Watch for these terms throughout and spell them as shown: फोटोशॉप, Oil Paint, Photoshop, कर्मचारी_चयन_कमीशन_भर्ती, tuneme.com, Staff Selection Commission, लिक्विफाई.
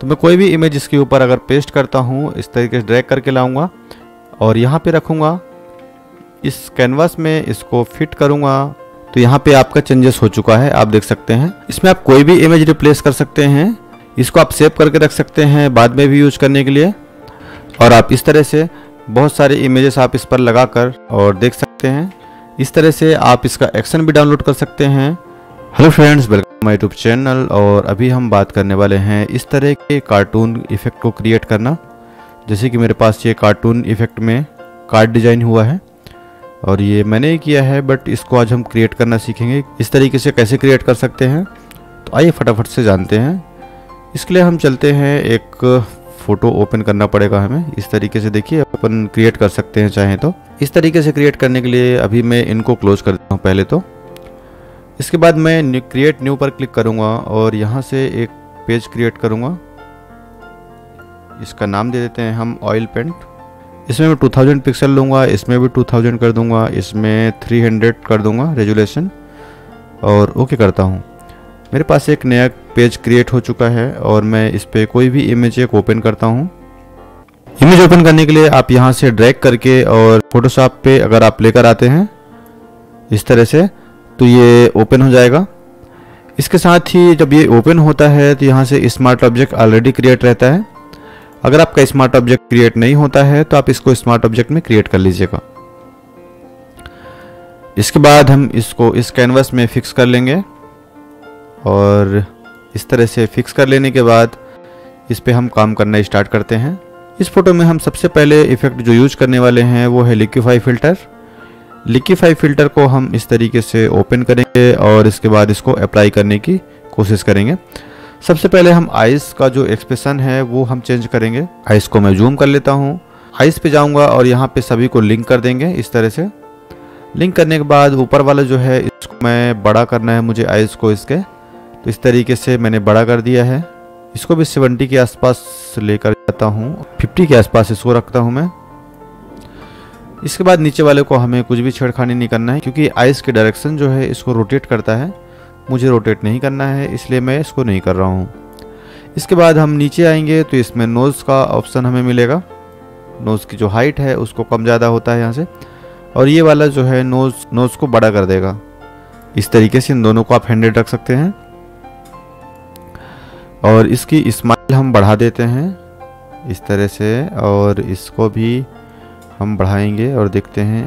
तो मैं कोई भी इमेज इसके ऊपर अगर पेस्ट करता हूँ, इस तरीके से ड्रैग करके लाऊंगा और यहाँ पे रखूँगा, इस कैनवास में इसको फिट करूँगा। तो यहाँ पे आपका चेंजेस हो चुका है, आप देख सकते हैं। इसमें आप कोई भी इमेज रिप्लेस कर सकते हैं, इसको आप सेव करके रख सकते हैं बाद में भी यूज करने के लिए। और आप इस तरह से बहुत सारे इमेजेस आप इस पर लगा कर और देख सकते हैं। इस तरह से आप इसका एक्शन भी डाउनलोड कर सकते हैं। Hello friends, welcome to my YouTube channel. और अभी हम बात करने वाले हैं इस तरह के कार्टून इफेक्ट को क्रिएट करना। जैसे कि मेरे पास ये कार्टून इफेक्ट में कार्ड डिजाइन हुआ है और ये मैंने ही किया है, बट इसको आज हम क्रिएट करना सीखेंगे। इस तरीके से कैसे क्रिएट कर सकते हैं, तो आइए फटाफट से जानते हैं। इसके लिए हम चलते हैं, एक फ़ोटो ओपन करना पड़ेगा हमें। इस तरीके से देखिए अपन क्रिएट कर सकते हैं चाहें तो। इस तरीके से क्रिएट करने के लिए अभी मैं इनको क्लोज कर देता हूँ पहले तो। इसके बाद मैं क्रिएट न्यू पर क्लिक करूँगा और यहाँ से एक पेज क्रिएट करूँगा। इसका नाम दे देते हैं हम ऑयल पेंट। इसमें मैं 2000 पिक्सल लूँगा, इसमें भी 2000 कर दूँगा, इसमें 300 कर दूँगा रेजुलेशन और ओके करता हूँ। मेरे पास एक नया पेज क्रिएट हो चुका है और मैं इस पर कोई भी इमेज एक ओपन करता हूँ। इमेज ओपन करने के लिए आप यहाँ से ड्रैग करके और फोटोशॉप पे अगर आप लेकर आते हैं इस तरह से, तो ये ओपन हो जाएगा। इसके साथ ही जब ये ओपन होता है तो यहाँ से स्मार्ट ऑब्जेक्ट ऑलरेडी क्रिएट रहता है। अगर आपका स्मार्ट ऑब्जेक्ट क्रिएट नहीं होता है तो आप इसको स्मार्ट ऑब्जेक्ट में क्रिएट कर लीजिएगा। इसके बाद हम इसको इस कैनवस में फिक्स कर लेंगे और इस तरह से फिक्स कर लेने के बाद इस पे हम काम करना स्टार्ट करते हैं। इस फोटो में हम सबसे पहले इफ़ेक्ट जो यूज करने वाले हैं वो है लिक्विफाई फ़िल्टर। लिक्विफाई फ़िल्टर को हम इस तरीके से ओपन करेंगे और इसके बाद इसको अप्लाई करने की कोशिश करेंगे। सबसे पहले हम आइस का जो एक्सप्रेशन है वो हम चेंज करेंगे। आइस को मैं जूम कर लेता हूँ, आइस पे जाऊँगा और यहाँ पे सभी को लिंक कर देंगे इस तरह से। लिंक करने के बाद ऊपर वाला जो है इसको मैं बड़ा करना है मुझे आइस को इसके, तो इस तरीके से मैंने बड़ा कर दिया है। इसको भी 70 के आसपास लेकर जाता हूँ, 50 के आसपास इसको रखता हूँ मैं। इसके बाद नीचे वाले को हमें कुछ भी छेड़खानी नहीं करना है क्योंकि आइस के डायरेक्शन जो है इसको रोटेट करता है, मुझे रोटेट नहीं करना है इसलिए मैं इसको नहीं कर रहा हूँ। इसके बाद हम नीचे आएंगे तो इसमें नोज़ का ऑप्शन हमें मिलेगा। नोज़ की जो हाइट है उसको कम ज़्यादा होता है यहाँ से, और ये वाला जो है नोज़ को बड़ा कर देगा। इस तरीके से इन दोनों को आप 100 रख सकते हैं और इसकी स्माइल हम बढ़ा देते हैं इस तरह से, और इसको भी हम बढ़ाएंगे और देखते हैं।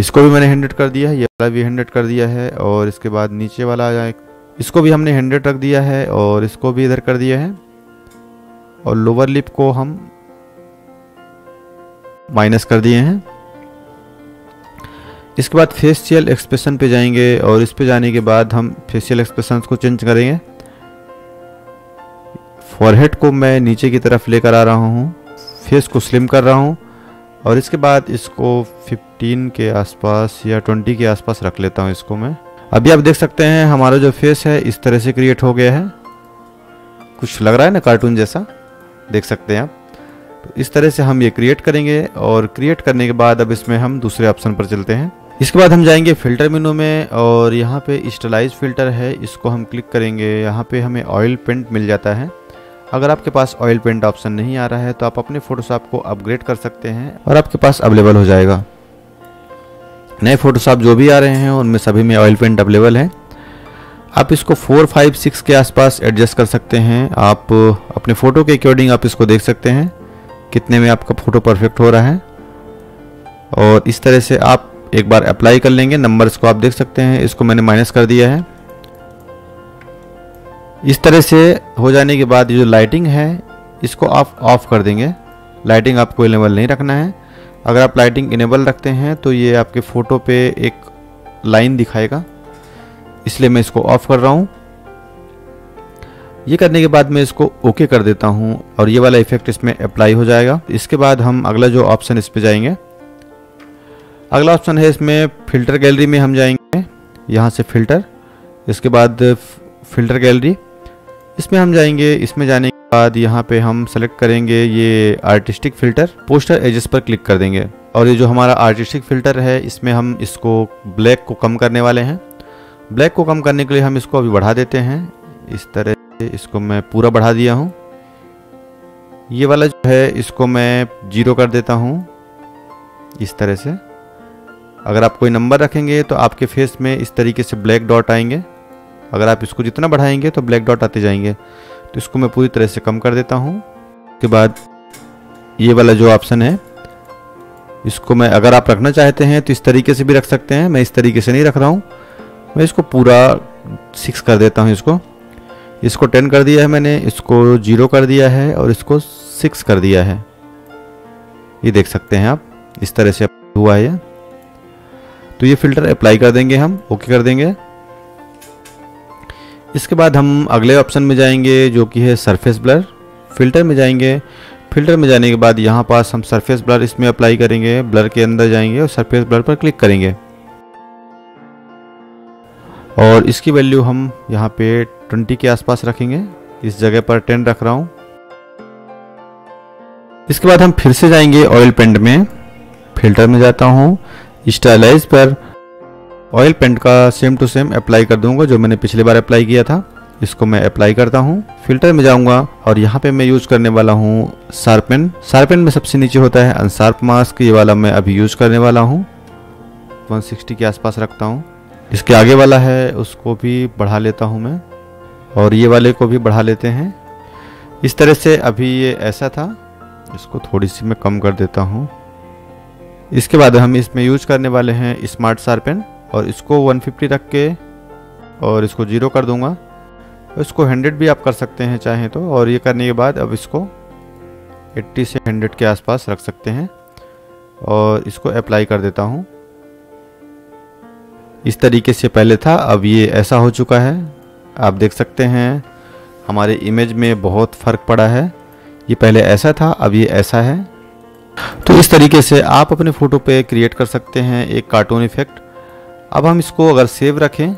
इसको भी मैंने 100 कर दिया है, ये वाला भी 100 कर दिया है और इसके बाद नीचे वाला इसको भी हमने 100 रख दिया है और इसको भी इधर कर दिया है। और लोअर लिप को हम माइनस कर दिए हैं। इसके बाद फेशियल एक्सप्रेशन पे जाएंगे और इस पे जाने के बाद हम फेशियल एक्सप्रेशन को चेंज करेंगे। फॉरहेड को मैं नीचे की तरफ लेकर आ रहा हूँ, फेस को स्लिम कर रहा हूँ और इसके बाद इसको 15 के आसपास या 20 के आसपास रख लेता हूँ इसको मैं। अभी आप देख सकते हैं हमारा जो फेस है इस तरह से क्रिएट हो गया है। कुछ लग रहा है ना कार्टून जैसा, देख सकते हैं आप। तो इस तरह से हम ये क्रिएट करेंगे और क्रिएट करने के बाद अब इसमें हम दूसरे ऑप्शन पर चलते हैं। इसके बाद हम जाएंगे फ़िल्टर मेनू में और यहाँ पे स्टाइलाइज फ़िल्टर है, इसको हम क्लिक करेंगे। यहाँ पर हमें ऑयल पेंट मिल जाता है। अगर आपके पास ऑयल पेंट ऑप्शन नहीं आ रहा है तो आप अपने फ़ोटोशॉप को अपग्रेड कर सकते हैं और आपके पास अवेलेबल हो जाएगा। नए फ़ोटोशॉप जो भी आ रहे हैं उनमें सभी में ऑयल पेंट अवेलेबल है। आप इसको 4, 5, 6 के आसपास एडजस्ट कर सकते हैं। आप अपने फ़ोटो के अकॉर्डिंग आप इसको देख सकते हैं कितने में आपका फ़ोटो परफेक्ट हो रहा है। और इस तरह से आप एक बार अप्लाई कर लेंगे। नंबर्स को आप देख सकते हैं, इसको मैंने माइनस कर दिया है। इस तरह से हो जाने के बाद जो लाइटिंग है इसको आप ऑफ़ कर देंगे। लाइटिंग आपको इनेबल नहीं रखना है। अगर आप लाइटिंग इनेबल रखते हैं तो ये आपके फ़ोटो पे एक लाइन दिखाएगा, इसलिए मैं इसको ऑफ़ कर रहा हूँ। ये करने के बाद मैं इसको ओके कर देता हूँ और ये वाला इफेक्ट इसमें अप्लाई हो जाएगा। इसके बाद हम अगला जो ऑप्शन इस पर जाएंगे, अगला ऑप्शन है इसमें फ़िल्टर गैलरी में हम जाएंगे। यहाँ से फ़िल्टर, इसके बाद फ़िल्टर गैलरी, इसमें हम जाएंगे। इसमें जाने के बाद यहाँ पे हम सेलेक्ट करेंगे ये आर्टिस्टिक फ़िल्टर, पोस्टर एजेस पर क्लिक कर देंगे। और ये जो हमारा आर्टिस्टिक फ़िल्टर है इसमें हम इसको ब्लैक को कम करने वाले हैं। ब्लैक को कम करने के लिए हम इसको अभी बढ़ा देते हैं इस तरह से। इसको मैं पूरा बढ़ा दिया हूँ। ये वाला जो है इसको मैं जीरो कर देता हूँ इस तरह से। अगर आप कोई नंबर रखेंगे तो आपके फेस में इस तरीके से ब्लैक डॉट आएंगे। अगर आप इसको जितना बढ़ाएंगे तो ब्लैक डॉट आते जाएंगे। तो इसको मैं पूरी तरह से कम कर देता हूँ। उसके बाद ये वाला जो ऑप्शन है इसको मैं, अगर आप रखना चाहते हैं तो इस तरीके से भी रख सकते हैं, मैं इस तरीके से नहीं रख रहा हूँ, मैं इसको पूरा 6 कर देता हूँ। इसको 10 कर दिया है मैंने, इसको 0 कर दिया है और इसको 6 कर दिया है। ये देख सकते हैं आप, इस तरह से हुआ है ये। तो ये फिल्टर अप्लाई कर देंगे, हम ओके कर देंगे। इसके बाद हम अगले ऑप्शन में जाएंगे जो कि है सरफेस ब्लर। फिल्टर में जाएंगे, फिल्टर में जाने के बाद यहाँ पास हम सरफेस ब्लर इसमें अप्लाई करेंगे। ब्लर के अंदर जाएंगे और सरफेस ब्लर पर क्लिक करेंगे और इसकी वैल्यू हम यहाँ पे 20 के आसपास रखेंगे। इस जगह पर 10 रख रहा हूँ। इसके बाद हम फिर से जाएंगे ऑयल पेंट में। फिल्टर में जाता हूँ, स्टाइलाइज पर ऑयल पेंट का सेम टू सेम अप्लाई कर दूंगा जो मैंने पिछली बार अप्लाई किया था। इसको मैं अप्लाई करता हूँ। फिल्टर में जाऊँगा और यहाँ पे मैं यूज़ करने वाला हूँ शार्पन। शार्पन में सबसे नीचे होता है अनशार्प मास्क, ये वाला मैं अभी यूज़ करने वाला हूँ। 160 के आसपास रखता हूँ। इसके आगे वाला है उसको भी बढ़ा लेता हूँ मैं, और ये वाले को भी बढ़ा लेते हैं इस तरह से। अभी ये ऐसा था, इसको थोड़ी सी मैं कम कर देता हूँ। इसके बाद हम इसमें यूज करने वाले हैं स्मार्ट शार्पन, और इसको 150 रख के और इसको 0 कर दूंगा। इसको 100 भी आप कर सकते हैं चाहें तो। और ये करने के बाद अब इसको 80 से 100 के आसपास रख सकते हैं और इसको अप्लाई कर देता हूँ। इस तरीके से पहले था, अब ये ऐसा हो चुका है। आप देख सकते हैं हमारे इमेज में बहुत फ़र्क पड़ा है। ये पहले ऐसा था, अब ये ऐसा है। तो इस तरीके से आप अपने फ़ोटो पे क्रिएट कर सकते हैं एक कार्टून इफ़ेक्ट। अब हम इसको अगर सेव रखें,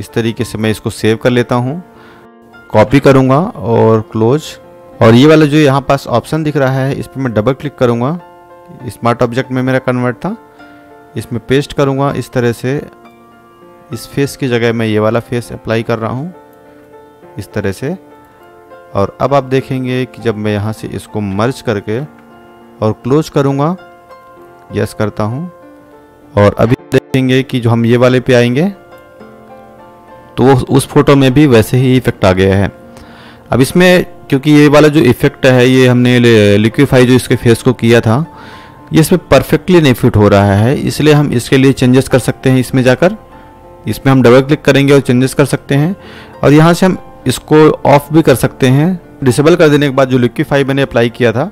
इस तरीके से मैं इसको सेव कर लेता हूँ। कॉपी करूँगा और क्लोज, और ये वाला जो यहाँ पास ऑप्शन दिख रहा है इस पर मैं डबल क्लिक करूँगा। स्मार्ट ऑब्जेक्ट में मेरा कन्वर्ट था, इसमें पेस्ट करूँगा इस तरह से। इस फेस की जगह मैं ये वाला फेस अप्लाई कर रहा हूँ इस तरह से। और अब आप देखेंगे कि जब मैं यहाँ से इसको मर्ज करके और क्लोज करूँगा, यस करता हूँ, और अभी देखेंगे कि जो हम ये वाले पे आएंगे तो उस फोटो में भी वैसे ही इफ़ेक्ट आ गया है। अब इसमें क्योंकि ये वाला जो इफ़ेक्ट है ये हमने लिक्विफाई जो इसके फेस को किया था, ये इसमें परफेक्टली नहीं फिट हो रहा है, इसलिए हम इसके लिए चेंजेस कर सकते हैं। इसमें जाकर इसमें हम डबल क्लिक करेंगे और चेंजेस कर सकते हैं, और यहाँ से हम इसको ऑफ भी कर सकते हैं। डिसेबल कर देने के बाद जो लिक्विफाई मैंने अप्लाई किया था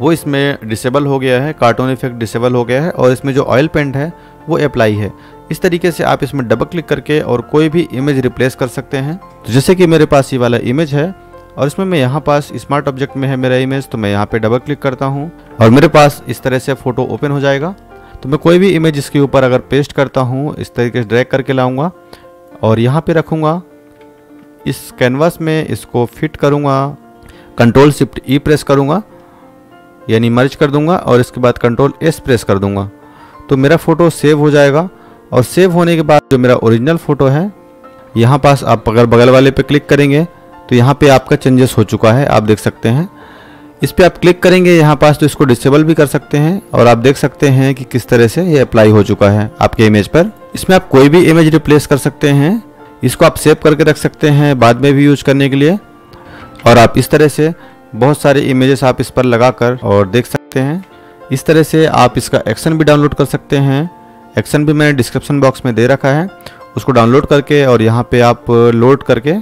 वो इसमें डिसेबल हो गया है, कार्टून इफेक्ट डिसेबल हो गया है, और इसमें जो ऑयल पेंट है वो अप्लाई है। इस तरीके से आप इसमें डबल क्लिक करके और कोई भी इमेज रिप्लेस कर सकते हैं। तो जैसे कि मेरे पास ये वाला इमेज है और इसमें मैं यहाँ पास स्मार्ट ऑब्जेक्ट में है मेरा इमेज, तो मैं यहाँ पे डबल क्लिक करता हूँ और मेरे पास इस तरह से फ़ोटो ओपन हो जाएगा। तो मैं कोई भी इमेज इसके ऊपर अगर पेस्ट करता हूँ, इस तरीके से ड्रैग करके लाऊंगा और यहाँ पे रखूँगा। इस कैनवास में इसको फिट करूँगा, कंट्रोल शिफ्ट ई प्रेस करूँगा यानी मर्ज कर दूँगा, और इसके बाद कंट्रोल एस प्रेस कर दूँगा। तो मेरा फ़ोटो सेव हो जाएगा, और सेव होने के बाद जो मेरा ओरिजिनल फ़ोटो है, यहाँ पास आप अगर बगल वाले पर क्लिक करेंगे तो यहाँ पे आपका चेंजेस हो चुका है, आप देख सकते हैं। इस पे आप क्लिक करेंगे यहाँ पास तो इसको डिसेबल भी कर सकते हैं, और आप देख सकते हैं कि किस तरह से ये अप्लाई हो चुका है आपके इमेज पर। इसमें आप कोई भी इमेज रिप्लेस कर सकते हैं। इसको आप सेव करके रख सकते हैं बाद में भी यूज करने के लिए, और आप इस तरह से बहुत सारे इमेजेस आप इस पर लगा कर और देख सकते हैं। इस तरह से आप इसका एक्शन भी डाउनलोड कर सकते हैं। एक्शन भी मैंने डिस्क्रिप्शन बॉक्स में दे रखा है, उसको डाउनलोड करके और यहाँ पर आप लोड करके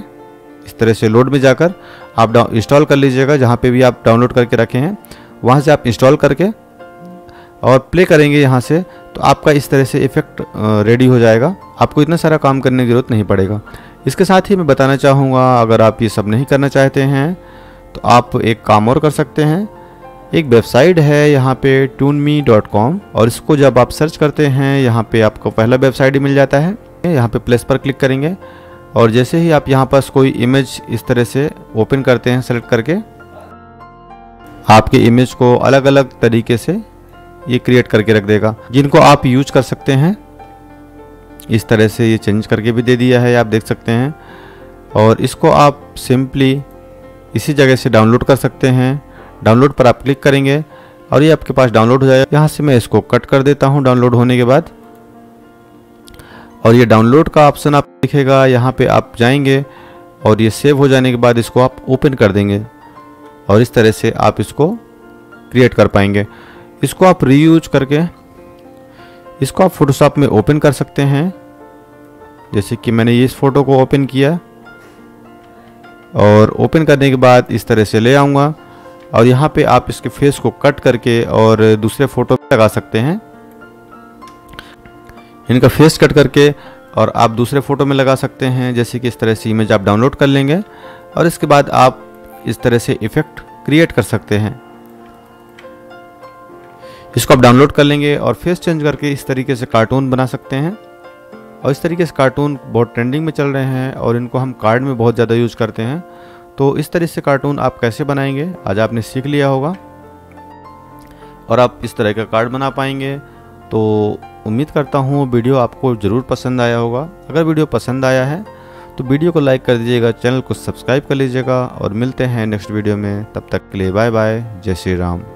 इस तरह से लोड में जाकर आप इंस्टॉल कर लीजिएगा। जहाँ पे भी आप डाउनलोड करके रखे हैं वहाँ से आप इंस्टॉल करके और प्ले करेंगे यहाँ से, तो आपका इस तरह से इफ़ेक्ट रेडी हो जाएगा। आपको इतना सारा काम करने की ज़रूरत नहीं पड़ेगा। इसके साथ ही मैं बताना चाहूँगा, अगर आप ये सब नहीं करना चाहते हैं तो आप एक काम और कर सकते हैं। एक वेबसाइट है यहाँ पे tuneme.com, और इसको जब आप सर्च करते हैं यहाँ पर आपको पहला वेबसाइट ही मिल जाता है। यहाँ पर प्लस पर क्लिक करेंगे और जैसे ही आप यहाँ पास कोई इमेज इस तरह से ओपन करते हैं सेलेक्ट करके, आपके इमेज को अलग अलग तरीके से ये क्रिएट करके रख देगा, जिनको आप यूज कर सकते हैं। इस तरह से ये चेंज करके भी दे दिया है, आप देख सकते हैं। और इसको आप सिंपली इसी जगह से डाउनलोड कर सकते हैं। डाउनलोड पर आप क्लिक करेंगे और ये आपके पास डाउनलोड हो जाएगा। यहाँ से मैं इसको कट कर देता हूँ डाउनलोड होने के बाद। और ये डाउनलोड का ऑप्शन आप दिखेगा, यहाँ पे आप जाएंगे और ये सेव हो जाने के बाद इसको आप ओपन कर देंगे और इस तरह से आप इसको क्रिएट कर पाएंगे। इसको आप रीयूज करके इसको आप फोटोशॉप में ओपन कर सकते हैं। जैसे कि मैंने इस फोटो को ओपन किया और ओपन करने के बाद इस तरह से ले आऊँगा और यहाँ पे आप इसके फेस को कट करके और दूसरे फोटो पे लगा सकते हैं। इनका फेस कट करके और आप दूसरे फोटो में लगा सकते हैं। जैसे कि इस तरह से इमेज आप डाउनलोड कर लेंगे और इसके बाद आप इस तरह से इफेक्ट क्रिएट कर सकते हैं। इसको आप डाउनलोड कर लेंगे और फेस चेंज करके इस तरीके से कार्टून बना सकते हैं। और इस तरीके से कार्टून बहुत ट्रेंडिंग में चल रहे हैं और इनको हम कार्ड में बहुत ज़्यादा यूज करते हैं। तो इस तरह से कार्टून आप कैसे बनाएंगे आज आपने सीख लिया होगा और आप इस तरह का कार्ड बना पाएंगे। तो उम्मीद करता हूँ वीडियो आपको ज़रूर पसंद आया होगा। अगर वीडियो पसंद आया है तो वीडियो को लाइक कर दीजिएगा, चैनल को सब्सक्राइब कर लीजिएगा और मिलते हैं नेक्स्ट वीडियो में। तब तक के लिए बाय बाय, जय श्री राम।